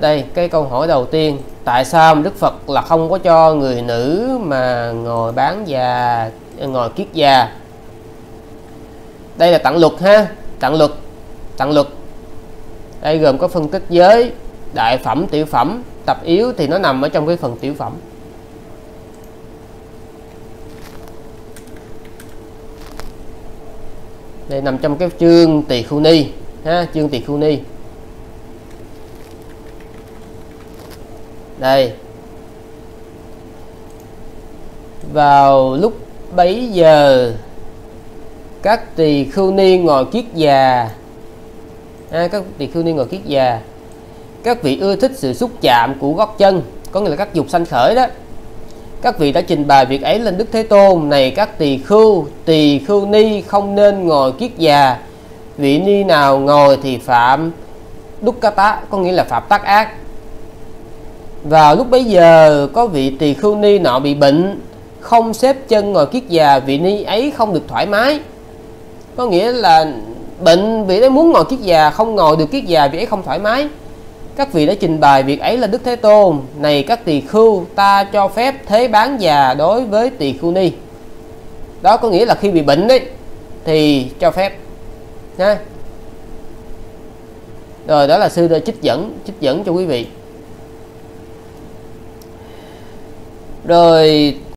Đây, cái câu hỏi đầu tiên, tại sao Đức Phật là không có cho người nữ mà ngồi bán già, ngồi kiết già? Đây là tạng luật ha, tạng luật. Đây gồm có phân tích giới, đại phẩm, tiểu phẩm, tập yếu thì nó nằm ở trong cái phần tiểu phẩm. Đây nằm trong cái chương tỳ khưu ni ha, chương tỳ khưu ni. Đây, vào lúc bấy giờ các tỳ khưu ni ngồi kiết già, các vị ưa thích sự xúc chạm của gót chân, có nghĩa là các dục sanh khởi đó. Các vị đã trình bày việc ấy lên Đức Thế Tôn: này các tỳ khưu ni không nên ngồi kiết già, vị ni nào ngồi thì phạm dukkata, có nghĩa là phạm tác ác. Vào lúc bấy giờ có vị tỳ khưu ni nọ bị bệnh, không xếp chân ngồi kiết già, vị ni ấy không được thoải mái. Có nghĩa là bệnh, vị ấy muốn ngồi kiết già, không ngồi được kiết già, vị ấy không thoải mái. Các vị đã trình bày việc ấy là Đức Thế Tôn: này các tỳ khưu, ta cho phép thế bán già đối với tỳ khưu ni. Đó có nghĩa là khi bị bệnh đấy thì cho phép ha. Rồi đó là sư đã trích dẫn cho quý vị. Rồi